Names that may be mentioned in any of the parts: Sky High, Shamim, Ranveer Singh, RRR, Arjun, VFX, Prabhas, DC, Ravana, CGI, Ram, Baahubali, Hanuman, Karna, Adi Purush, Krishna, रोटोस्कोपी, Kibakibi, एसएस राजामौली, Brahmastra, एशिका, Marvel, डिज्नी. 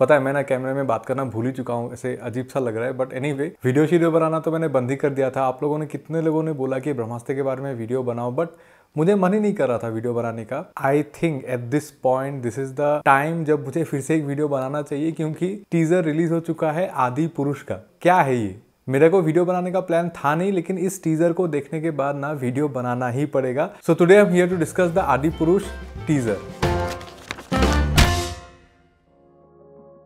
पता है मैं ना कैमरे में बात करना भूल ही चुका हूँ, ऐसे अजीब सा लग रहा है। बट एनीवे, वीडियो शीडियो बनाना तो मैंने बंद ही कर दिया था। आप लोगों ने, कितने लोगों ने बोला कि ब्रह्मास्त्र के बारे में वीडियो बनाओ, बट मुझे मन ही नहीं कर रहा था वीडियो बनाने का। I think at this point this is the time जब मुझे फिर से एक वीडियो बनाना चाहिए, क्योंकि टीजर रिलीज हो चुका है आदि पुरुष का। क्या है ये, मेरे को वीडियो बनाने का प्लान था नहीं, लेकिन इस टीजर को देखने के बाद ना वीडियो बनाना ही पड़ेगा। So today I am here to discuss the आदि पुरुष टीजर।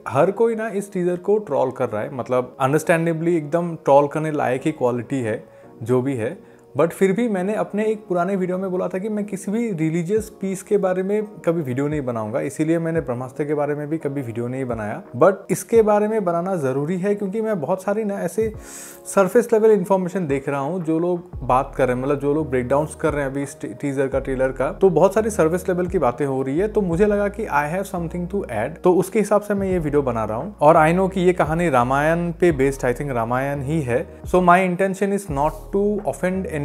हर कोई ना इस टीजर को ट्रॉल कर रहा है, मतलब अंडरस्टैंडेबली एकदम ट्रॉल करने लायक ही क्वालिटी है जो भी है। बट फिर भी मैंने अपने एक पुराने वीडियो में बोला था कि मैं किसी भी रिलीजियस पीस के बारे में कभी वीडियो नहीं बनाऊंगा, इसीलिए मैंने ब्रह्मास्त्र के बारे में भी कभी वीडियो नहीं बनाया। बट इसके बारे में बनाना ज़रूरी है, क्योंकि मैं बहुत सारी ना ऐसे सरफेस लेवल इन्फॉर्मेशन देख रहा हूँ। जो लोग बात कर रहे हैं, मतलब जो लोग ब्रेकडाउन्स कर रहे हैं अभी इस टीजर का, ट्रेलर का, तो बहुत सारी सर्विस लेवल की बातें हो रही है। तो मुझे लगा कि I have something to add, तो उसके हिसाब से मैं ये वीडियो बना रहा हूँ। और आई नो कि ये कहानी रामायण पे बेस्ड, आई थिंक रामायण ही है। So my intention is not to offend anybody,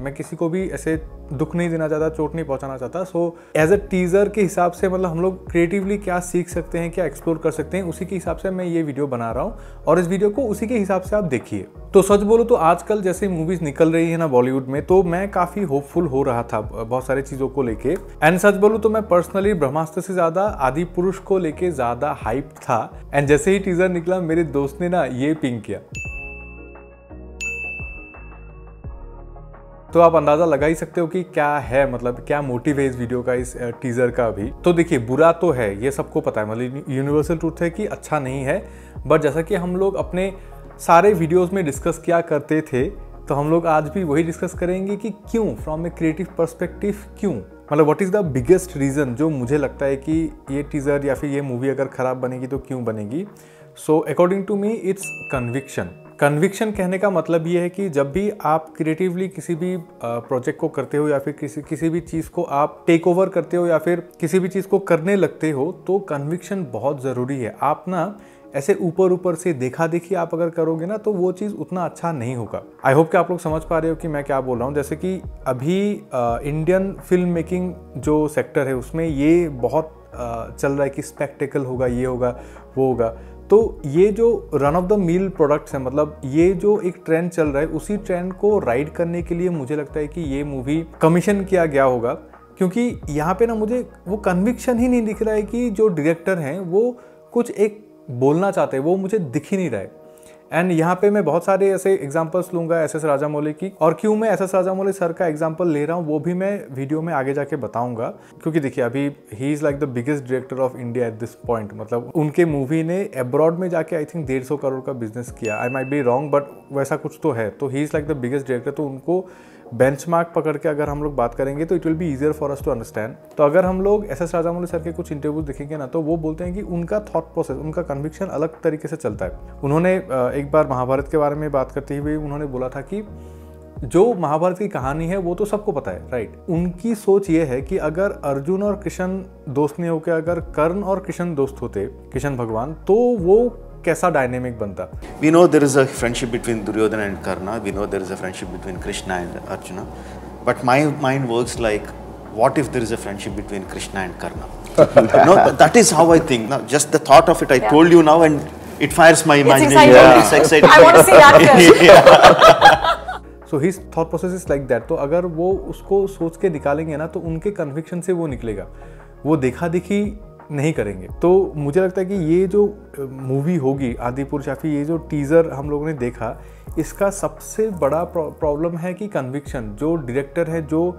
मैं किसी को भी ऐसे दुख नहीं देना चाहता, चोट नहीं पहुंचाना चाहता। सो एज अ टीजर के हिसाब से, मतलब हम लोग क्रिएटिवली क्या सीख सकते हैं, क्या एक्सप्लोर कर सकते हैं, उसी के हिसाब से मैं ये वीडियो बना रहा हूं। और इस वीडियो को उसी के हिसाब से आप देखिए। तो सच बोलो तो आजकल जैसे मूवीज निकल रही है ना बॉलीवुड में, तो मैं काफ़ी होपफुल हो रहा था बहुत सारी चीज़ों को लेके। एंड सच बोलो तो मैं पर्सनली ब्रह्मास्त्र से ज़्यादा आदि पुरुष को लेके ज़्यादा हाइप था। एंड जैसे ही टीजर निकला, मेरे दोस्त ने ना ये पिंग किया, तो आप अंदाजा लगा ही सकते हो कि क्या है, मतलब क्या मोटिव है इस वीडियो का, इस टीजर का। अभी तो देखिए, बुरा तो है, ये सबको पता है, मतलब यूनिवर्सल ट्रूथ है कि अच्छा नहीं है। बट जैसा कि हम लोग अपने सारे वीडियोस में डिस्कस किया करते थे, तो हम लोग आज भी वही डिस्कस करेंगे कि क्यों, फ्रॉम ए क्रिएटिव पर्सपेक्टिव क्यों, मतलब what is the biggest reason जो मुझे लगता है कि ये टीजर या फिर ये मूवी अगर ख़राब बनेगी तो क्यों बनेगी। So according to me it's conviction. Conviction कहने का मतलब ये है कि जब भी आप क्रिएटिवली किसी भी प्रोजेक्ट को करते हो, या फिर किसी भी चीज़ को आप टेक ओवर करते हो, या फिर किसी भी चीज़ को करने लगते हो, तो कन्विक्शन बहुत ज़रूरी है। आप ना ऐसे ऊपर ऊपर से देखा देखी आप अगर करोगे ना, तो वो चीज़ उतना अच्छा नहीं होगा। आई होप कि आप लोग समझ पा रहे हो कि मैं क्या बोल रहा हूँ। जैसे कि अभी इंडियन फिल्म मेकिंग जो सेक्टर है, उसमें ये बहुत चल रहा है कि स्पेक्टेकल होगा, ये होगा, वो होगा। तो ये जो run of the mill products हैं, मतलब ये जो एक ट्रेंड चल रहा है, उसी ट्रेंड को राइड करने के लिए मुझे लगता है कि ये मूवी कमीशन किया गया होगा। क्योंकि यहाँ पे ना मुझे वो कन्विक्शन ही नहीं दिख रहा है कि जो डायरेक्टर हैं वो कुछ एक बोलना चाहते हैं, वो मुझे दिख ही नहीं रहा है। एंड यहाँ पे मैं बहुत सारे ऐसे एग्जांपल्स लूँगा एसएस राजामौली की, और क्यों मैं एसएस राजामौली सर का एग्जांपल ले रहा हूँ वो भी मैं वीडियो में आगे जाके बताऊँगा। क्योंकि देखिए, अभी he is like the biggest director of India at this point. मतलब उनके मूवी ने अब्रॉड में जाके आई थिंक 150 करोड़ का बिजनेस किया। I might be wrong, but वैसा कुछ तो है। तो he is like the biggest director, तो उनको बेंचमार्क पकड़ के अगर हम लोग बात करेंगे तो it will be easier for us to understand. तो अगर हम लोग एसएस राजामौली सर के कुछ इंटरव्यूज देखेंगे ना, तो वो बोलते हैं कि उनका थॉट प्रोसेस, उनका कन्विक्शन अलग तरीके से चलता है। उन्होंने एक बार महाभारत के बारे में बात करते हुए उन्होंने बोला था कि जो महाभारत की कहानी है वो तो सबको पता है, राइट। उनकी सोच ये है कि अगर अर्जुन और कृष्ण दोस्त नहीं होकर अगर कर्ण और कृष्ण दोस्त होते, कृष्ण भगवान, तो वो कैसा डायनेमिक बनता। We know there is a friendship between Duryodhan and Karna, we know there is a friendship between Krishna and Arjun, but my mind works like what if there is a friendship between Krishna and Karna? No, that is how I think now, just the thought of it. I told you now and it fires my imagination. It's exciting. I want to see that. So his thought process is like that. तो अगर वो उसको सोच के निकालेंगे ना, तो उनके conviction से वो निकलेगा, वो देखा देखी नहीं करेंगे। तो मुझे लगता है कि ये जो मूवी होगी आदि पुरुष, या फिर ये जो टीज़र हम लोगों ने देखा, इसका सबसे बड़ा प्रॉब्लम है कि कन्विक्शन, जो डायरेक्टर है, जो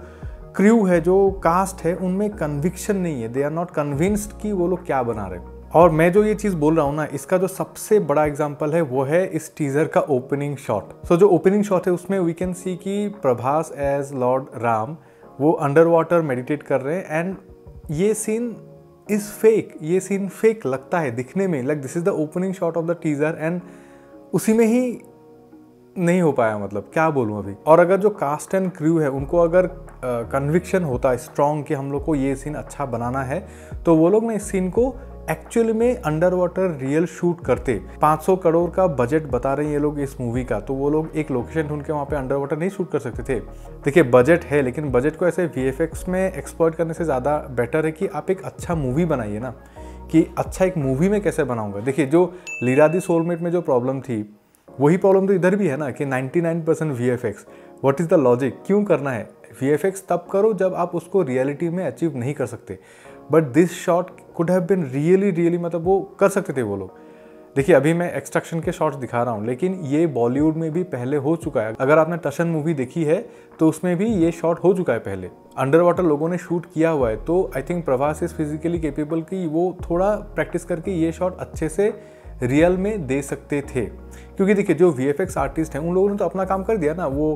क्रू है, जो कास्ट है, उनमें कन्विक्शन नहीं है। दे आर नॉट कन्विंस्ड कि वो लोग क्या बना रहे हैं। और मैं जो ये चीज़ बोल रहा हूँ ना, इसका जो सबसे बड़ा एग्जाम्पल है वो है इस टीज़र का ओपनिंग शॉट। सो जो ओपनिंग शॉट है उसमें वी कैन सी कि प्रभास एज लॉर्ड राम वो अंडर वाटर मेडिटेट कर रहे हैं। एंड ये सीन इज फेक, ये सीन फेक लगता है दिखने में, like this is the opening shot of the teaser, and उसी में ही नहीं हो पाया। मतलब क्या बोलूँ अभी। और अगर जो कास्ट एंड क्रू है, उनको अगर कन्विक्शन होता है स्ट्रॉन्ग कि हम लोग को ये सीन अच्छा बनाना है, तो वो लोग ना इस सीन को एक्चुअली में अंडर वाटर रियल शूट करते। 500 करोड़ का बजट बता रहे हैं ये लोग इस मूवी का, तो वो लोग एक लोकेशन ढूंढ के वहाँ पे अंडर वाटर नहीं शूट कर सकते थे। देखिए, बजट है, लेकिन बजट को ऐसे वीएफएक्स में एक्सप्लॉइट करने से ज़्यादा बेटर है कि आप एक अच्छा मूवी बनाइए ना, कि अच्छा एक मूवी में कैसे बनाऊंगा। देखिए जो लीला दी सोलमेट में जो प्रॉब्लम थी वही प्रॉब्लम तो इधर भी है ना कि 99% VFX। What is the logic, क्यों करना है? VFX तब करो जब आप उसको रियलिटी में अचीव नहीं कर सकते। But this shot could have been really मतलब वो कर सकते थे वो लोग। देखिए अभी मैं एक्सट्रैक्शन के शॉट्स दिखा रहा हूँ, लेकिन ये बॉलीवुड में भी पहले हो चुका है। अगर आपने टशन मूवी देखी है तो उसमें भी ये शॉट हो चुका है, पहले अंडर वाटर लोगों ने शूट किया हुआ है। तो I think Prabhas is physically capable कि वो थोड़ा प्रैक्टिस करके ये शॉट अच्छे से रियल में दे सकते थे। क्योंकि देखिए जो VFX आर्टिस्ट हैं उन लोगों ने तो अपना काम कर दिया ना। वो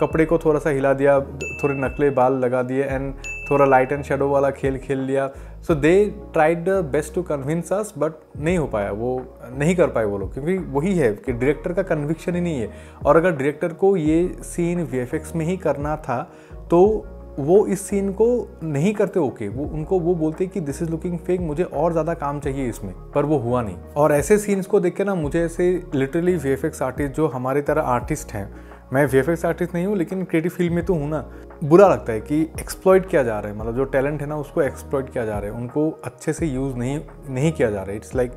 कपड़े को थोड़ा सा हिला दिया, थोड़े नकली बाल लगा दिए एंड थोड़ा लाइट एंड शेडो वाला खेल खेल लिया। So they tried the best to convince us, but नहीं हो पाया, वो नहीं कर पाए वो लोग। क्योंकि वही है कि डायरेक्टर का कन्विक्शन ही नहीं है। और अगर डायरेक्टर को ये सीन VFX में ही करना था तो वो इस सीन को नहीं करते। ओके वो उनको वो बोलते कि दिस इज लुकिंग फेक, मुझे और ज़्यादा काम चाहिए इसमें, पर वो हुआ नहीं। और ऐसे सीन्स को देख के ना मुझे ऐसे लिटरली VFX आर्टिस्ट जो हमारी तरह आर्टिस्ट हैं, मैं VFX आर्टिस्ट नहीं हूँ लेकिन क्रिएटिव फील्ड में तो हूँ ना, बुरा लगता है कि एक्सप्लॉइट किया जा रहा है। मतलब जो टैलेंट है ना उसको एक्सप्लॉइट किया जा रहा है, उनको अच्छे से यूज़ नहीं किया जा रहा है। It's like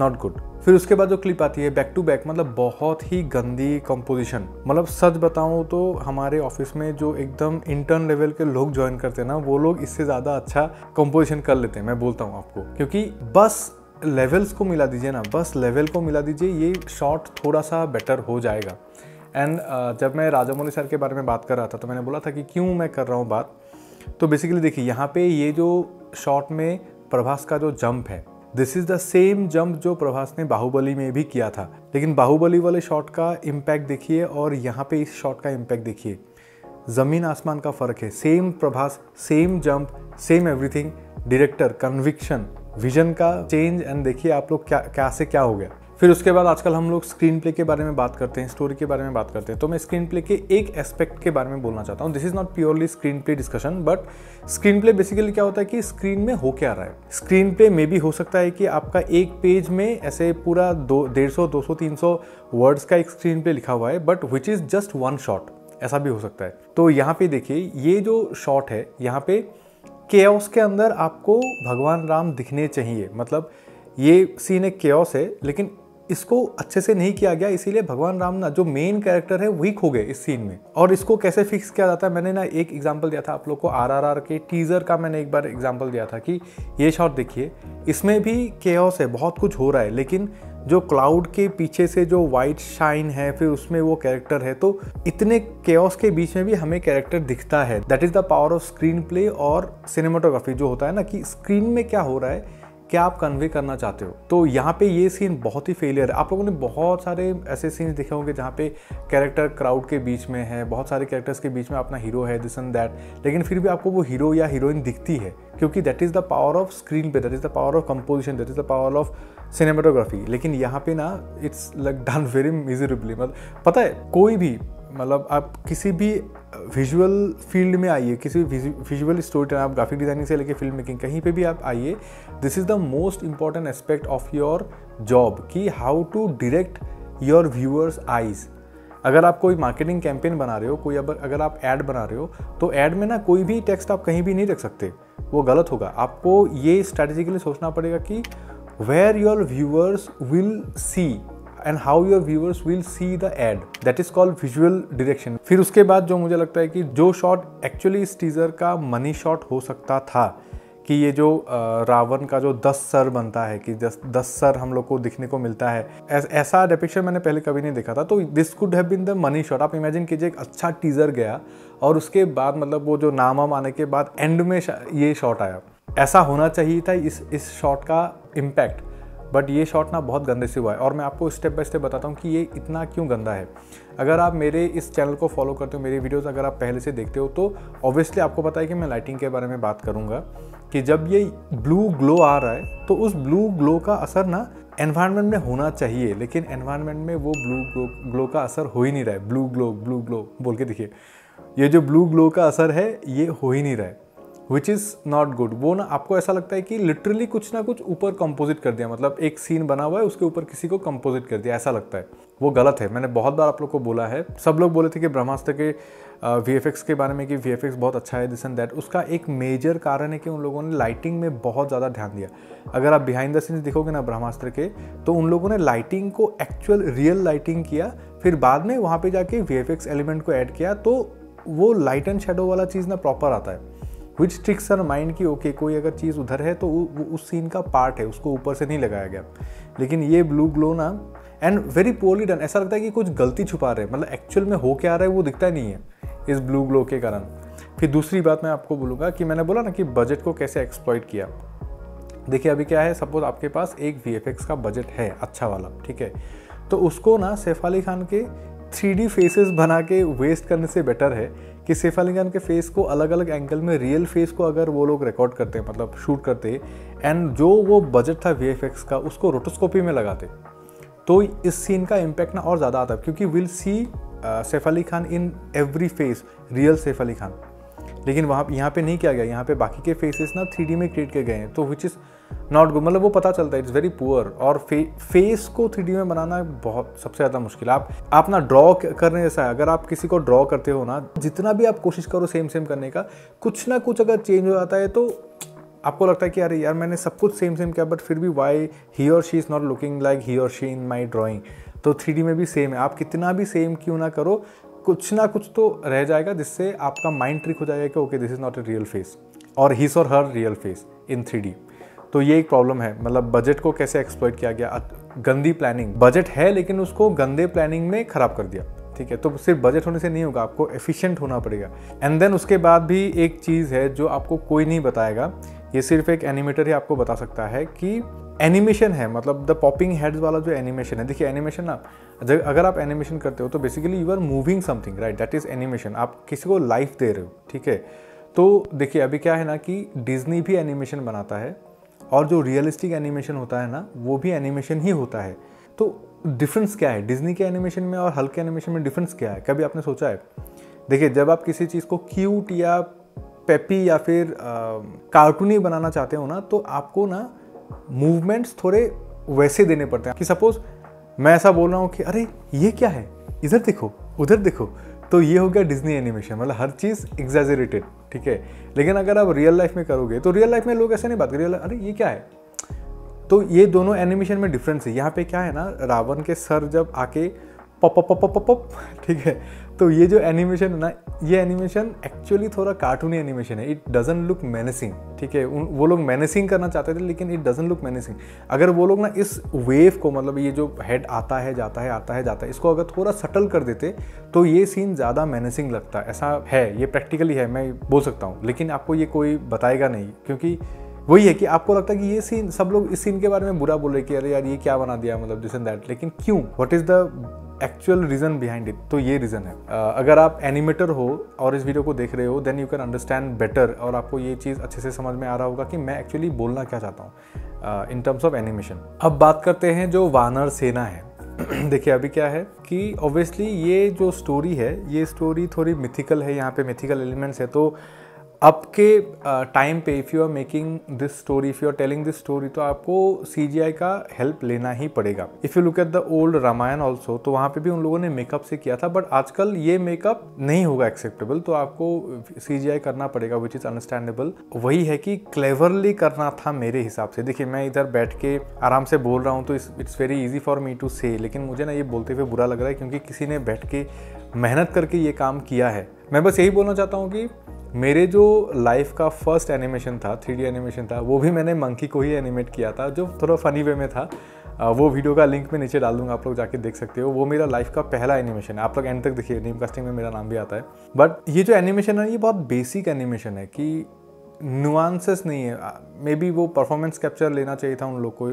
not good. फिर उसके बाद जो क्लिप आती है बैक टू बैक, मतलब बहुत ही गंदी कंपोजिशन। मतलब सच बताऊं तो हमारे ऑफिस में जो एकदम इंटर्न लेवल के लोग ज्वाइन करते हैं ना, वो लोग इससे ज़्यादा अच्छा कंपोजिशन कर लेते हैं, मैं बोलता हूं आपको। क्योंकि बस लेवल्स को मिला दीजिए ना, बस लेवल को मिला दीजिए, ये शॉट थोड़ा सा बेटर हो जाएगा। एंड जब मैं राजामौली सर के बारे में बात कर रहा था तो मैंने बोला था कि क्यों मैं कर रहा हूँ बात। तो बेसिकली देखिए यहाँ पर ये जो शॉट में प्रभास का जो जंप है, this is the same jump जो प्रभास ने बाहुबली में भी किया था। लेकिन बाहुबली वाले शॉट का इम्पैक्ट देखिए और यहाँ पे इस शॉट का इम्पैक्ट देखिए, ज़मीन आसमान का फ़र्क है। Same Prabhas, same jump, same everything, director conviction, vision का चेंज, एंड देखिए आप लोग क्या से क्या हो गया। फिर उसके बाद आजकल हम लोग स्क्रीन प्ले के बारे में बात करते हैं, स्टोरी के बारे में बात करते हैं। तो मैं स्क्रीन प्ले के एक एस्पेक्ट के बारे में बोलना चाहता हूँ। This is not purely screen play discussion, but screen play basically क्या होता है कि स्क्रीन में हो क्या रहा है। स्क्रीन प्ले में भी हो सकता है कि आपका एक पेज में ऐसे पूरा 150, 200, 300 वर्ड्स का एक स्क्रीन प्ले लिखा हुआ है, but which is just one shot, ऐसा भी हो सकता है। तो यहाँ पे देखिए ये जो शॉट है, यहाँ पे केओस के अंदर आपको भगवान राम दिखने चाहिए। मतलब ये सीन एक केओस है, लेकिन इसको अच्छे से नहीं किया गया, इसीलिए भगवान राम ना जो मेन कैरेक्टर है वही खो गए इस सीन में। और इसको कैसे फिक्स किया जाता है, मैंने ना एक एग्जांपल दिया था आप लोग को RRR के टीज़र का, मैंने एक बार एग्जांपल दिया था कि ये शॉट देखिए, इसमें भी केओस है, बहुत कुछ हो रहा है, लेकिन जो क्लाउड के पीछे से जो वाइट शाइन है, फिर उसमें वो कैरेक्टर है। तो इतने केओस के बीच में भी हमें कैरेक्टर दिखता है। That is the power of screen play और सिनेमाटोग्राफी, जो होता है ना कि स्क्रीन में क्या हो रहा है, क्या आप कन्वे करना चाहते हो। तो यहाँ पे ये सीन बहुत ही फेलियर है। आप लोगों ने बहुत सारे ऐसे सीन्स देखे होंगे जहाँ पे कैरेक्टर क्राउड के बीच में है, बहुत सारे कैरेक्टर्स के बीच में अपना हीरो है, दिस एंड दैट, लेकिन फिर भी आपको वो हीरो या हीरोइन दिखती है, क्योंकि that is the power of screen पे, that is the power of composition, that is the power of cinematography. लेकिन यहाँ पे ना it's like done very miserably. मतलब पता है कोई भी, मतलब आप किसी भी विजुअल फील्ड में आइए, किसी भी विजुअल स्टोरी, आप ग्राफिक डिज़ाइनिंग से लेके फिल्म मेकिंग, कहीं पे भी आप आइए, this is the most important aspect of your job कि how to direct your viewers eyes. अगर आप कोई मार्केटिंग कैंपेन बना रहे हो, कोई अगर आप ऐड बना रहे हो, तो ऐड में ना कोई भी टेक्स्ट आप कहीं भी नहीं रख सकते, वो गलत होगा। आपको ये स्ट्रैटेजिकली सोचना पड़ेगा कि where your viewers will see and how your viewers will see the ad, that is called visual direction. फिर उसके बाद जो मुझे लगता है कि जो शॉट एक्चुअली इस टीजर का मनी शॉट हो सकता था, कि ये जो रावण का जो 10 सर बनता है, कि 10 सर हम लोग को दिखने को मिलता है, ऐसा डिपिक्शन मैंने पहले कभी नहीं देखा था। तो this could have been the money shot. आप इमेजिन कीजिए एक अच्छा टीजर गया और उसके बाद मतलब वो जो नाम आने के बाद एंड में ये शॉट आया, ऐसा होना चाहिए था इस शॉट का इम्पैक्ट। बट ये शॉट ना बहुत गंदे से हुआ है, और मैं आपको स्टेप बाय स्टेप बताता हूँ कि ये इतना क्यों गंदा है। अगर आप मेरे इस चैनल को फॉलो करते हो, मेरे वीडियोस अगर आप पहले से देखते हो, तो ऑब्वियसली आपको पता है कि मैं लाइटिंग के बारे में बात करूँगा, कि जब ये ब्लू ग्लो आ रहा है तो उस ब्लू ग्लो का असर ना एनवायरनमेंट में होना चाहिए, लेकिन एनवायरनमेंट में वो ब्लू ग्लो का असर हो ही नहीं रहा है। ब्लू ग्लो बोल के देखिए, ये जो ब्लू ग्लो का असर है ये हो ही नहीं रहा है, विच इज़ नॉट गुड। वो ना आपको ऐसा लगता है कि लिटरली कुछ ना कुछ ऊपर कंपोजिट कर दिया, मतलब एक सीन बना हुआ है उसके ऊपर किसी को कंपोजिट कर दिया, ऐसा लगता है। वो गलत है, मैंने बहुत बार आप लोग को बोला है। सब लोग बोले थे कि ब्रह्मास्त्र के वीएफएक्स के बारे में कि वीएफएक्स बहुत अच्छा है दिस एंड दैट, उसका एक मेजर कारण है कि उन लोगों ने लाइटिंग में बहुत ज़्यादा ध्यान दिया। अगर आप बिहाइंड द सीन्स देखोगे ना ब्रह्मास्त्र के, तो उन लोगों ने लाइटिंग को एक्चुअल रियल लाइटिंग किया, फिर बाद में वहाँ पे जाके वीएफएक्स एलिमेंट को ऐड किया, तो वो लाइट एंड शेडो वाला चीज़ ना प्रॉपर आता है, विच ट्रिक्स आर माइंड कि ओके कोई अगर चीज़ उधर है तो वो उस सीन का पार्ट है, उसको ऊपर से नहीं लगाया गया। लेकिन ये ब्लू ग्लो ना एंड वेरी पोअरली डन, ऐसा लगता है कि कुछ गलती छुपा रहे हैं, मतलब एक्चुअल में हो क्या रहा है वो दिखता नहीं है इस ब्लू ग्लो के कारण। फिर दूसरी बात मैं आपको बोलूँगा कि मैंने बोला ना कि बजट को कैसे एक्सप्लॉइट किया। देखिए अभी क्या है, सपोज आपके पास एक वीएफएक्स का बजट है अच्छा वाला, ठीक है, तो उसको ना सैफ अली खान के 3D फेसेस बना के वेस्ट करने से बेटर है कि सैफ अली खान के फेस को अलग अलग एंगल में रियल फेस को अगर वो लोग रिकॉर्ड करते हैं, मतलब शूट करते एंड जो वो बजट था वीएफएक्स का उसको रोटोस्कोपी में लगाते, तो इस सीन का इम्पैक्ट ना और ज़्यादा आता है, क्योंकि will see Saif Ali Khan in every face, real Saif Ali Khan. लेकिन वहाँ यहाँ पे नहीं किया गया, यहाँ पे बाकी के फेसेस ना 3D में क्रिएट किए गए हैं, तो विच इज़ नॉट गुड, मतलब वो पता चलता है इट्स वेरी पुअर। और फेस को 3D में बनाना बहुत सबसे ज़्यादा मुश्किल है। आप ना ड्रॉ करने जैसा है, अगर आप किसी को ड्रॉ करते हो ना, जितना भी आप कोशिश करो सेम सेम करने का, कुछ ना कुछ अगर चेंज हो जाता है तो आपको लगता है कि अरे यार मैंने सब कुछ सेम सेम किया बट फिर भी वाई ही और she is not looking like he और शी इन माई ड्राइंग। तो 3D में भी सेम है, आप कितना भी सेम क्यों ना करो, कुछ ना कुछ तो रह जाएगा जिससे आपका माइंड ट्रिक हो जाएगा कि okay this is not a real face और हिज और हर रियल फेस इन 3D। तो ये एक प्रॉब्लम है, मतलब बजट को कैसे एक्सप्लॉइट किया गया, गंदी प्लानिंग। बजट है लेकिन उसको गंदे प्लानिंग में ख़राब कर दिया, ठीक है। तो सिर्फ बजट होने से नहीं होगा, आपको एफिशिएंट होना पड़ेगा। एंड देन उसके बाद भी एक चीज़ है जो आपको कोई नहीं बताएगा, ये सिर्फ एक एनिमेटर ही आपको बता सकता है कि एनिमेशन है, मतलब द पॉपिंग हेड्स वाला जो एनिमेशन है। देखिए एनिमेशन ना, जब अगर आप एनिमेशन करते हो तो basically you are moving something, right, that is animation, आप किसी को लाइफ दे रहे हो, ठीक है। तो देखिए अभी क्या है ना कि डिज्नी भी एनिमेशन बनाता है और जो रियलिस्टिक एनिमेशन होता है ना वो भी एनिमेशन ही होता है। तो डिफरेंस क्या है डिज्नी के एनिमेशन में और हल्के एनिमेशन में, डिफरेंस क्या है कभी आपने सोचा है? देखिए जब आप किसी चीज़ को क्यूट या पेपी या फिर कार्टूनी बनाना चाहते हो ना, तो आपको ना मूवमेंट्स थोड़े वैसे देने पड़ते हैं कि सपोज मैं ऐसा बोल रहा हूँ कि अरे ये क्या है, इधर देखो उधर देखो, तो ये हो गया डिज्नी एनिमेशन, मतलब हर चीज़ एग्जैजरेटेड, ठीक है। लेकिन अगर आप रियल लाइफ में करोगे तो रियल लाइफ में लोग ऐसे नहीं बात करेंगे, अरे ये क्या है। तो ये दोनों एनिमेशन में डिफरेंस है। यहाँ पे क्या है ना, रावण के सर जब आके पप पप पप पप, ठीक है, तो ये जो एनिमेशन है ना, ये एनिमेशन एक्चुअली थोड़ा कार्टूनी एनिमेशन है, इट डजंट लुक मैनेसिंग, ठीक है। वो लोग मैनेसिंग करना चाहते थे लेकिन इट डजंट लुक मैनेसिंग। अगर वो लोग ना इस वेव को, मतलब ये जो हेड आता है जाता है आता है जाता है, इसको अगर थोड़ा सटल कर देते तो ये सीन ज़्यादा मैनेसिंग लगता। ऐसा है, ये प्रैक्टिकली है, मैं बोल सकता हूँ, लेकिन आपको ये कोई बताएगा नहीं, क्योंकि वही है कि आपको लगता है कि ये सीन, सब लोग इस सीन के बारे में बुरा बोल रहे हैं कि अरे यार ये क्या बना दिया, मतलब दिस एंड दैट, लेकिन क्यों, what is the actual reason behind it. तो ये रीज़न है। अगर आप एनिमेटर हो और इस वीडियो को देख रहे हो then you can understand better, और आपको ये चीज़ अच्छे से समझ में आ रहा होगा कि मैं एक्चुअली बोलना क्या चाहता हूँ इन टर्म्स ऑफ एनिमेशन। अब बात करते हैं जो वानर सेना है। देखिए अभी क्या है कि ऑब्वियसली ये जो स्टोरी है, ये स्टोरी थोड़ी मिथिकल है, यहाँ पे मिथिकल एलिमेंट्स है। तो आपके टाइम पे if you are making this story, if you are telling this story, तो आपको CGI का हेल्प लेना ही पड़ेगा। If you look at the old Ramayan also, तो वहाँ पे भी उन लोगों ने मेकअप से किया था, बट आजकल ये मेकअप नहीं होगा एक्सेप्टेबल, तो आपको CGI करना पड़ेगा, विच इज़ अंडरस्टैंडेबल। वही है कि क्लेवरली करना था मेरे हिसाब से। देखिए मैं इधर बैठ के आराम से बोल रहा हूँ तो it's very easy for me to say, लेकिन मुझे ना ये बोलते हुए बुरा लग रहा है क्योंकि किसी ने बैठ के मेहनत करके ये काम किया है। मैं बस यही बोलना चाहता हूँ कि मेरे जो लाइफ का फर्स्ट एनिमेशन था, 3D एनिमेशन था, वो भी मैंने मंकी को ही एनिमेट किया था, जो थोड़ा फनी वे में था। वो वीडियो का लिंक मैं नीचे डाल दूँगा, आप लोग जाके देख सकते हो। वो मेरा लाइफ का पहला एनिमेशन है। आप लोग एंड तक देखिए, नीम कास्टिंग में मेरा नाम भी आता है। बट ये जो एनिमेशन है ये बहुत बेसिक एनिमेशन है कि नुआंसेस नहीं है। मे बी वो परफॉर्मेंस कैप्चर लेना चाहिए था उन लोग को,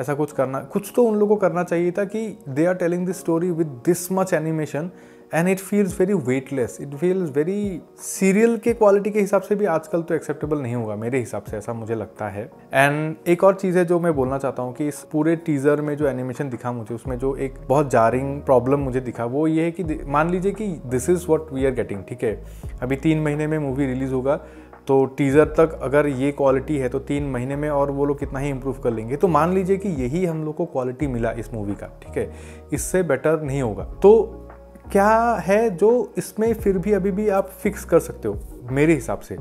ऐसा कुछ करना, कुछ तो उन लोगों को करना चाहिए था कि they are telling this story with this much animation and it feels very weightless, it feels very serial के क्वालिटी के हिसाब से भी आजकल तो एक्सेप्टेबल नहीं होगा मेरे हिसाब से, ऐसा मुझे लगता है। एंड एक और चीज़ है जो मैं बोलना चाहता हूँ कि इस पूरे टीज़र में जो एनिमेशन दिखा मुझे, उसमें जो एक बहुत जारिंग प्रॉब्लम मुझे दिखा वो ये है कि मान लीजिए कि this is what we are getting, ठीक है। अभी 3 महीने में मूवी रिलीज़ होगा, तो टीज़र तक अगर ये क्वालिटी है तो 3 महीने में और वो लोग कितना ही इम्प्रूव कर लेंगे। तो मान लीजिए कि यही हम लोग को क्वालिटी मिला इस मूवी का, ठीक है, इससे बेटर नहीं होगा। तो क्या है जो इसमें फिर भी अभी भी आप फिक्स कर सकते हो मेरे हिसाब से,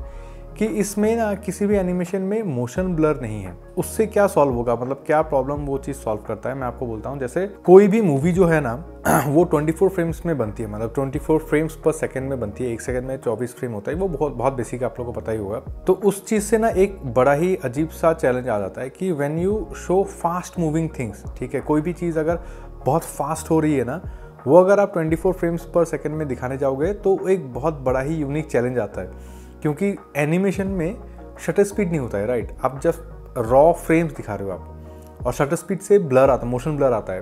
कि इसमें ना किसी भी एनिमेशन में मोशन ब्लर नहीं है। उससे क्या सॉल्व होगा, मतलब क्या प्रॉब्लम वो चीज़ सॉल्व करता है, मैं आपको बोलता हूँ। जैसे कोई भी मूवी जो है ना वो 24 फ्रेम्स में बनती है, मतलब 24 फ्रेम्स पर सेकंड में बनती है, एक सेकंड में 24 फ्रेम होता है, वो बहुत बहुत बेसिक आप लोगों को पता ही होगा। तो उस चीज़ से ना एक बड़ा ही अजीब सा चैलेंज आ जाता है कि when you show fast moving things, ठीक है, कोई भी चीज़ अगर बहुत फास्ट हो रही है ना, वो अगर आप 24 फ्रेम्स पर सेकंड में दिखाने जाओगे तो एक बहुत बड़ा ही यूनिक चैलेंज आता है, क्योंकि एनिमेशन में शटर स्पीड नहीं होता है, राइट। आप जब रॉ फ्रेम्स दिखा रहे हो आप, और शटर स्पीड से ब्लर आता है, मोशन ब्लर आता है।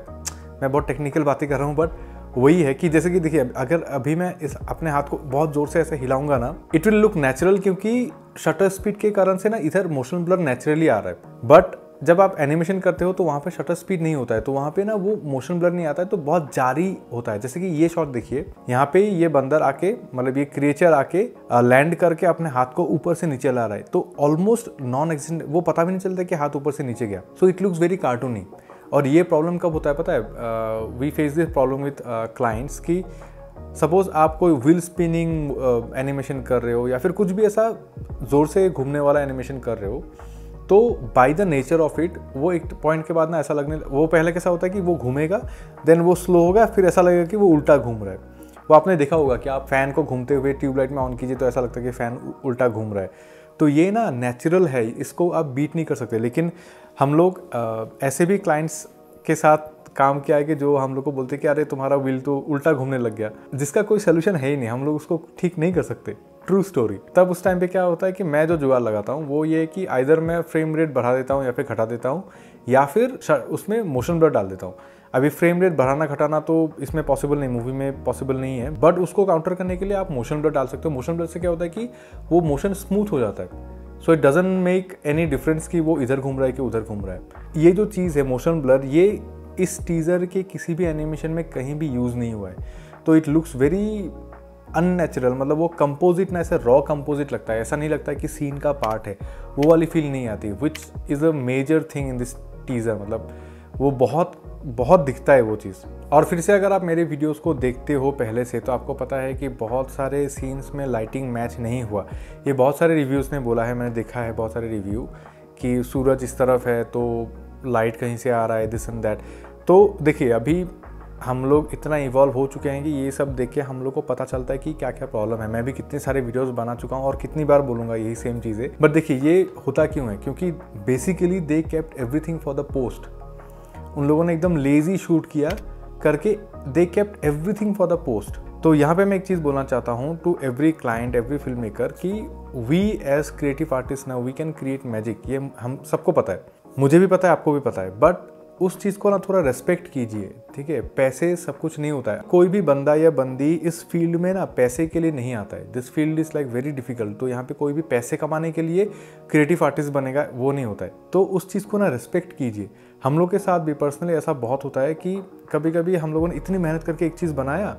मैं बहुत टेक्निकल बातें कर रहा हूँ, बट वही है कि जैसे कि देखिए अगर अभी मैं इस अपने हाथ को बहुत ज़ोर से ऐसे हिलाऊंगा ना, इट विल लुक नेचुरल, क्योंकि शटर स्पीड के कारण से ना इधर मोशन ब्लर नेचुरली आ रहा है। बट जब आप एनिमेशन करते हो तो वहाँ पे शटर स्पीड नहीं होता है, तो वहाँ पे ना वो मोशन ब्लर नहीं आता है, तो बहुत जारी होता है। जैसे कि ये शॉट देखिए, यहाँ पे ये बंदर आके, मतलब ये क्रिएचर आके लैंड करके अपने हाथ को ऊपर से नीचे ला रहा है, तो ऑलमोस्ट नॉन एग्जिस्टेंट, वो पता भी नहीं चलता कि हाथ ऊपर से नीचे गया। So it looks very cartoony. और ये प्रॉब्लम कब होता है पता है, we face this problem with clients कि सपोज आप कोई व्हील स्पिनिंग एनिमेशन कर रहे हो या फिर कुछ भी ऐसा ज़ोर से घूमने वाला एनिमेशन कर रहे हो, तो by the nature of it वो एक पॉइंट के बाद ना ऐसा लगने, वो पहले कैसा होता है कि वो घूमेगा, देन वो स्लो होगा, फिर ऐसा लगेगा कि वो उल्टा घूम रहा है। वो आपने देखा होगा कि आप फैन को घूमते हुए ट्यूबलाइट में ऑन कीजिए तो ऐसा लगता है कि फ़ैन उल्टा घूम रहा है। तो ये ना नेचुरल है, इसको आप बीट नहीं कर सकते। लेकिन हम लोग ऐसे भी क्लाइंट्स के साथ काम किया है कि जो हम लोग को बोलते कि अरे तुम्हारा व्हील तो उल्टा घूमने लग गया, जिसका कोई सोल्यूशन है ही नहीं, हम लोग उसको ठीक नहीं कर सकते। True story. तब उस टाइम पे क्या होता है कि मैं जो जुगाड़ लगाता हूँ वो ये कि आइदर मैं फ्रेम रेट बढ़ा देता हूँ या फिर घटा देता हूँ, या फिर उसमें मोशन ब्लर डाल देता हूँ। अभी फ्रेम रेट बढ़ाना घटाना तो इसमें पॉसिबल नहीं, मूवी में पॉसिबल नहीं है, बट उसको काउंटर करने के लिए आप मोशन ब्लर डाल सकते हो। मोशन ब्लर से क्या होता है कि वो मोशन स्मूथ हो जाता है, so it doesn't make any difference कि वो इधर घूम रहा है कि उधर घूम रहा है। ये जो चीज़ है मोशन ब्लर, ये इस टीज़र के किसी भी एनिमेशन में कहीं भी यूज़ नहीं हुआ है, तो इट लुक्स वेरी अननेचुरल। मतलब वो कंपोजिट ना ऐसे रॉ कंपोजिट लगता है, ऐसा नहीं लगता है कि सीन का पार्ट है, वो वाली फील नहीं आती, which is a major thing in this teaser. मतलब वो बहुत बहुत दिखता है वो चीज़। और फिर से अगर आप मेरे वीडियोस को देखते हो पहले से तो आपको पता है कि बहुत सारे सीन्स में लाइटिंग मैच नहीं हुआ। ये बहुत सारे रिव्यूज़ में बोला है, मैंने देखा है बहुत सारे रिव्यू कि सूरज इस तरफ है तो लाइट कहीं से आ रहा है, दिस एंड दैट। तो देखिए अभी हम लोग इतना इवॉल्व हो चुके हैं कि ये सब देख के हम लोग को पता चलता है कि क्या क्या प्रॉब्लम है। मैं भी कितने सारे वीडियोस बना चुका हूँ और कितनी बार बोलूँगा यही सेम चीज़ें। बट देखिए ये होता क्यों है, क्योंकि basically they kept everything for the post. उन लोगों ने एकदम लेजी शूट किया करके they kept everything for the post. तो यहाँ पे मैं एक चीज़ बोलना चाहता हूँ to every client, every film maker, कि we as creative artist now we can create magic. ये हम सबको पता है, मुझे भी पता है, आपको भी पता है, बट उस चीज़ को ना थोड़ा रेस्पेक्ट कीजिए, ठीक है। पैसे सब कुछ नहीं होता है, कोई भी बंदा या बंदी इस फील्ड में ना पैसे के लिए नहीं आता है। This field is like very difficult. तो यहाँ पे कोई भी पैसे कमाने के लिए क्रिएटिव आर्टिस्ट बनेगा वो नहीं होता है, तो उस चीज़ को ना रेस्पेक्ट कीजिए। हम लोग के साथ भी पर्सनली ऐसा बहुत होता है कि कभी कभी हम लोगों ने इतनी मेहनत करके एक चीज़ बनाया,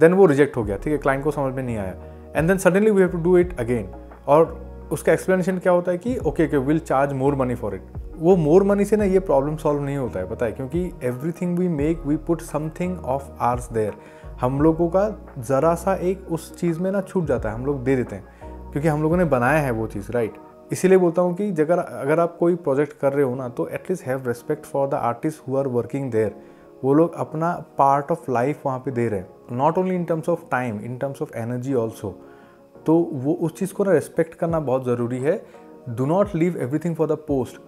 देन वो रिजेक्ट हो गया, ठीक है, क्लाइंट को समझ में नहीं आया, and then suddenly we have to do it again. और उसका एक्सप्लेनेशन क्या होता है कि okay will charge more money for it. वो मोर मनी से ना ये प्रॉब्लम सॉल्व नहीं होता है, पता है, क्योंकि everything we make we put something of ours there. हम लोगों का ज़रा सा एक उस चीज़ में ना छूट जाता है, हम लोग दे देते हैं क्योंकि हम लोगों ने बनाया है वो चीज़, राइट। इसीलिए बोलता हूँ कि जगह अगर आप कोई प्रोजेक्ट कर रहे हो ना तो at least have respect for the artist who are working there. वो लोग अपना पार्ट ऑफ लाइफ वहाँ पर दे रहे हैं, not only in terms of time, in terms of energy also. तो वो उस चीज़ को ना रेस्पेक्ट करना बहुत ज़रूरी है। Do not leave everything for the post.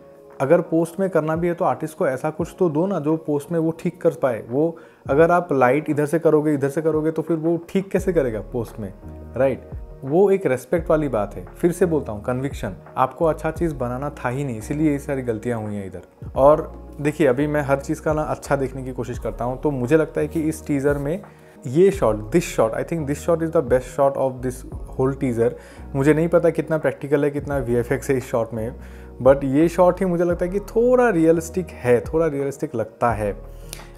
अगर पोस्ट में करना भी है तो आर्टिस्ट को ऐसा कुछ तो दो ना जो पोस्ट में वो ठीक कर पाए। वो अगर आप लाइट इधर से करोगे, इधर से करोगे, तो फिर वो ठीक कैसे करेगा पोस्ट में, राइट। वो एक रेस्पेक्ट वाली बात है। फिर से बोलता हूँ, कन्विक्शन, आपको अच्छा चीज़ बनाना था ही नहीं, इसीलिए ये सारी गलतियाँ हुई हैं इधर। और देखिए अभी मैं हर चीज़ का ना अच्छा देखने की कोशिश करता हूँ, तो मुझे लगता है कि इस टीज़र में ये shot, this shot, I think this shot is the best shot of this whole teaser. मुझे नहीं पता कितना प्रैक्टिकल है, कितना वीएफएक्स है इस शॉट में, बट ये शॉट ही मुझे लगता है कि थोड़ा रियलिस्टिक है, थोड़ा रियलिस्टिक लगता है।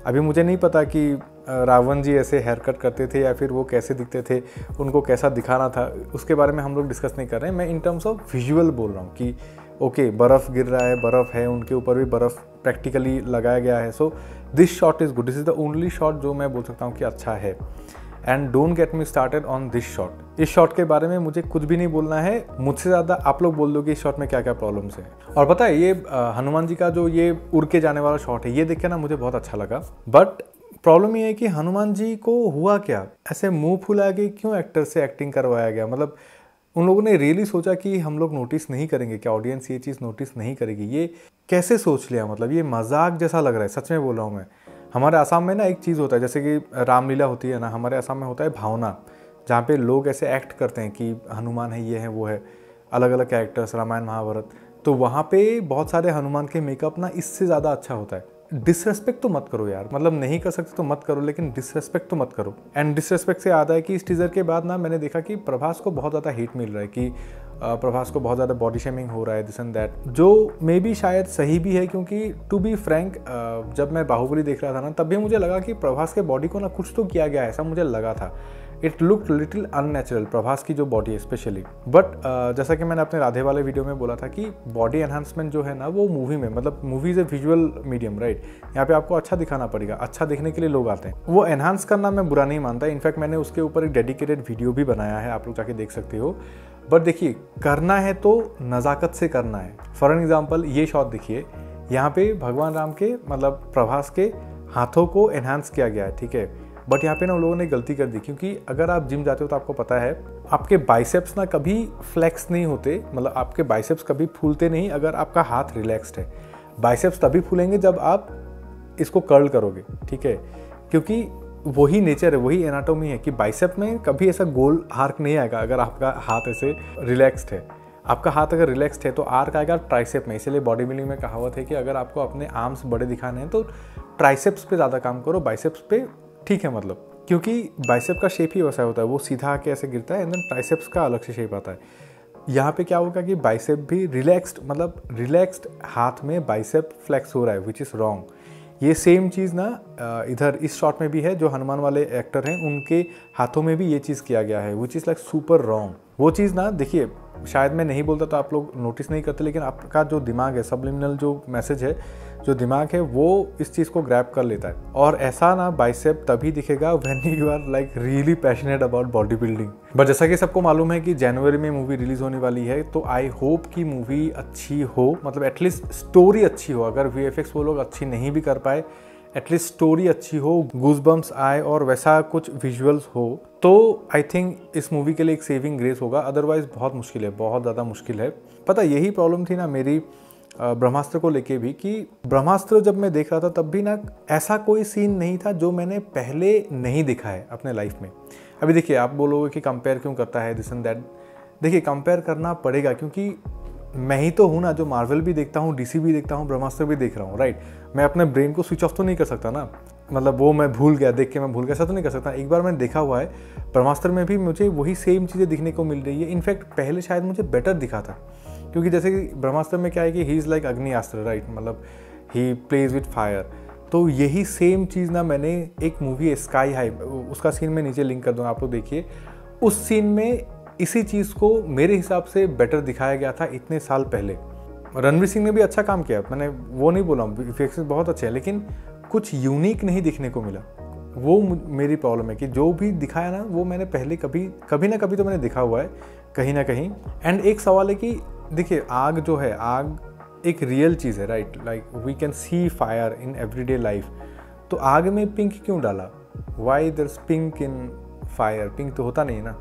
अभी मुझे नहीं पता कि रावण जी ऐसे हेयर कट करते थे या फिर वो कैसे दिखते थे, उनको कैसा दिखाना था, उसके बारे में हम लोग डिस्कस नहीं कर रहे हैं। मैं इन टर्म्स ऑफ विजुअल बोल रहा हूँ कि ओके बर्फ़ गिर रहा है, बर्फ़ है, उनके ऊपर भी बर्फ़ प्रैक्टिकली लगाया गया है। So this shot is good, this is the only shot जो मैं बोल सकता हूँ कि अच्छा है। And don't get me started on this shot. इस शॉट के बारे में मुझे कुछ भी नहीं बोलना है, मुझसे ज़्यादा आप लोग बोल दो कि इस शॉट में क्या क्या प्रॉब्लम्स हैं। और पता है ये हनुमान जी का जो ये उड़ के जाने वाला शॉट है, ये देख के ना मुझे बहुत अच्छा लगा। बट प्रॉब्लम ये है कि हनुमान जी को हुआ क्या, ऐसे मुंह फुला के क्यों एक्टर से एक्टिंग करवाया गया। मतलब उन लोगों ने रियली सोचा कि हम लोग नोटिस नहीं करेंगे, क्या ऑडियंस ये चीज़ नोटिस नहीं करेगी, ये कैसे सोच लिया। मतलब ये मजाक जैसा लग रहा है, सच में बोल रहा हूँ मैं। हमारे आसाम में ना एक चीज़ होता है, जैसे कि रामलीला होती है ना, हमारे आसाम में होता है भावना, जहाँ पे लोग ऐसे एक्ट करते हैं कि हनुमान है, ये है, वो है, अलग अलग कैरेक्टर्स रामायण महाभारत। तो वहाँ पे बहुत सारे हनुमान के मेकअप ना इससे ज़्यादा अच्छा होता है। डिसरेस्पेक्ट तो मत करो यार, मतलब नहीं कर सकते तो मत करो, लेकिन डिसरेस्पेक्ट तो मत करो। एंड डिसरेस्पेक्ट से याद है कि इस टीज़र के बाद ना मैंने देखा कि प्रभास को बहुत ज़्यादा हेट मिल रहा है, कि प्रभास को बहुत ज़्यादा बॉडी शेमिंग हो रहा है, दिस एंड दैट, जो मे बी शायद सही भी है। क्योंकि टू बी फ्रैंक जब मैं बाहुबली देख रहा था ना, तब भी मुझे लगा कि प्रभास के बॉडी को ना कुछ तो किया गया, ऐसा मुझे लगा था। It looked little unnatural, Prabhas की जो बॉडी है स्पेशली। बट जैसा कि मैंने अपने राधे वाले वीडियो में बोला था कि बॉडी एनहांसमेंट जो है ना वो मूवी में, मतलब movie is a visual medium right, यहाँ पे आपको अच्छा दिखाना पड़ेगा, अच्छा दिखने के लिए लोग आते हैं। वो एनहांस करना मैं बुरा नहीं मानता, इनफैक्ट मैंने उसके ऊपर एक डेडिकेटेड वीडियो भी बनाया है, आप लोग जाके देख सकते हो। बट देखिए करना है तो नज़ाकत से करना है। फॉर एन एग्जाम्पल ये शॉट देखिए, यहाँ पे भगवान राम के मतलब प्रभास के हाथों को एनहांस किया गया है, ठीक है। बट यहाँ पे ना उन लोगों ने गलती कर दी, क्योंकि अगर आप जिम जाते हो तो आपको पता है आपके बाइसेप्स ना कभी फ्लेक्स नहीं होते, मतलब आपके बाइसेप्स कभी फूलते नहीं अगर आपका हाथ रिलैक्स्ड है। बाइसेप्स तभी फूलेंगे जब आप इसको कर्ल करोगे, ठीक है, क्योंकि वही नेचर है, वही एनाटॉमी है कि बाइसेप में कभी ऐसा गोल आर्क नहीं आएगा अगर आपका हाथ ऐसे रिलैक्स्ड है। आपका हाथ अगर रिलैक्स्ड है तो आर्क आएगा ट्राइसेप में। इसीलिए बॉडी बिल्डिंग में कहावत है कि अगर आपको अपने आर्म्स बड़े दिखाने हैं तो ट्राइसेप्स पे ज़्यादा काम करो, बाइसेप्स पे ठीक है, मतलब क्योंकि बाइसेप का शेप ही वैसा होता है, वो सीधा आके ऐसे गिरता है एंड देन ट्राइसेप्स का अलग से शेप आता है। यहाँ पे क्या होगा कि बाइसेप भी रिलैक्स्ड, मतलब रिलैक्स्ड हाथ में बाइसेप फ्लेक्स हो रहा है, विच इज़ रॉन्ग। ये सेम चीज़ ना इधर इस शॉट में भी है, जो हनुमान वाले एक्टर हैं उनके हाथों में भी ये चीज़ किया गया है, which is like super wrong. वो चीज़ ना देखिए, शायद मैं नहीं बोलता तो आप लोग नोटिस नहीं करते, लेकिन आपका जो दिमाग है, सबलिमिनल जो मैसेज है, जो दिमाग है, वो इस चीज़ को ग्रैब कर लेता है। और ऐसा ना बाइसेप तभी दिखेगा when you are like really passionate about body building. But जैसा कि सबको मालूम है कि जनवरी में मूवी रिलीज होने वाली है, तो आई होप कि मूवी अच्छी हो, मतलब एटलीस्ट स्टोरी अच्छी हो। अगर वीएफएक्स वो लोग अच्छी नहीं भी कर पाए, एटलीस्ट स्टोरी अच्छी हो, गूजबम्स आए और वैसा कुछ विजुअल्स हो, तो आई थिंक इस मूवी के लिए एक सेविंग ग्रेस होगा। अदरवाइज बहुत मुश्किल है, बहुत ज़्यादा मुश्किल है। पता यही प्रॉब्लम थी ना मेरी ब्रह्मास्त्र को लेके भी, कि ब्रह्मास्त्र जब मैं देख रहा था तब भी ना ऐसा कोई सीन नहीं था जो मैंने पहले नहीं देखा है अपने लाइफ में। अभी देखिए आप बोलोगे कि कंपेयर क्यों करता है दिस एंड दैट। देखिए कंपेयर करना पड़ेगा, क्योंकि मैं ही तो हूँ ना जो मार्वल भी देखता हूँ, डीसी भी देखता हूँ, ब्रह्मास्त्र भी देख रहा हूँ राइट। मैं अपने ब्रेन को स्विच ऑफ तो नहीं कर सकता ना, मतलब वो मैं भूल गया, देख के मैं भूल गया, ऐसा तो नहीं कर सकता। एक बार मैंने देखा हुआ है, ब्रह्मास्त्र में भी मुझे वही सेम चीज़ें दिखने को मिल रही है। इनफैक्ट पहले शायद मुझे बेटर दिखा था, क्योंकि जैसे कि ब्रह्मास्त्र में क्या है कि he is like Agniastra right, मतलब ही प्लेज विथ फायर। तो यही सेम चीज़ ना मैंने एक मूवी स्काई हाई, उसका सीन मैं नीचे लिंक कर दूँगा, आप लोग देखिए, उस सीन में इसी चीज़ को मेरे हिसाब से बेटर दिखाया गया था इतने साल पहले। रणवीर सिंह ने भी अच्छा काम किया, मैंने वो नहीं बोला, इफेक्ट्स बहुत अच्छे हैं, लेकिन कुछ यूनिक नहीं दिखने को मिला। वो मेरी प्रॉब्लम है कि जो भी दिखाया ना वो मैंने पहले कभी ना कभी तो मैंने देखा हुआ है कहीं ना कहीं। एंड एक सवाल है कि देखिए आग जो है, आग एक रियल चीज़ है right, like we can see fire in everyday life. तो आग में पिंक क्यों डाला, why there's pink in fire, pink तो होता नहीं ना।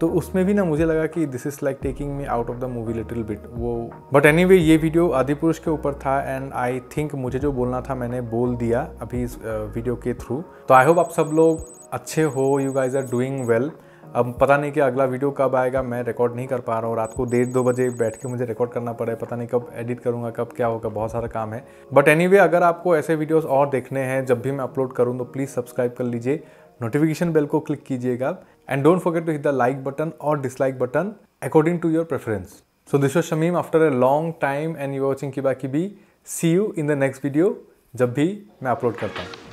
तो उसमें भी ना मुझे लगा कि this is like taking me out of the movie little bit वो। बट एनीवे ये वीडियो आदि पुरुष के ऊपर था एंड आई थिंक मुझे जो बोलना था मैंने बोल दिया अभी इस वीडियो के थ्रू। तो आई होप आप सब लोग अच्छे हो, you guys are doing well. अब पता नहीं कि अगला वीडियो कब आएगा, मैं रिकॉर्ड नहीं कर पा रहा हूँ, रात को 1:30-2 बजे बैठ के मुझे रिकॉर्ड करना पड़े, पता नहीं कब एडिट करूँगा, कब क्या होगा, बहुत सारा काम है। बट एनीवे अगर आपको ऐसे वीडियोस और देखने हैं जब भी मैं अपलोड करूँ तो प्लीज़ सब्सक्राइब कर लीजिए, नोटिफिकेशन बेल को क्लिक कीजिएगा and don't forget to hit the like button और dislike button according to your preference. So this was Shamim after a long time and you are watching Kibakibi. See you in the next video, जब भी मैं upload करता हूँ।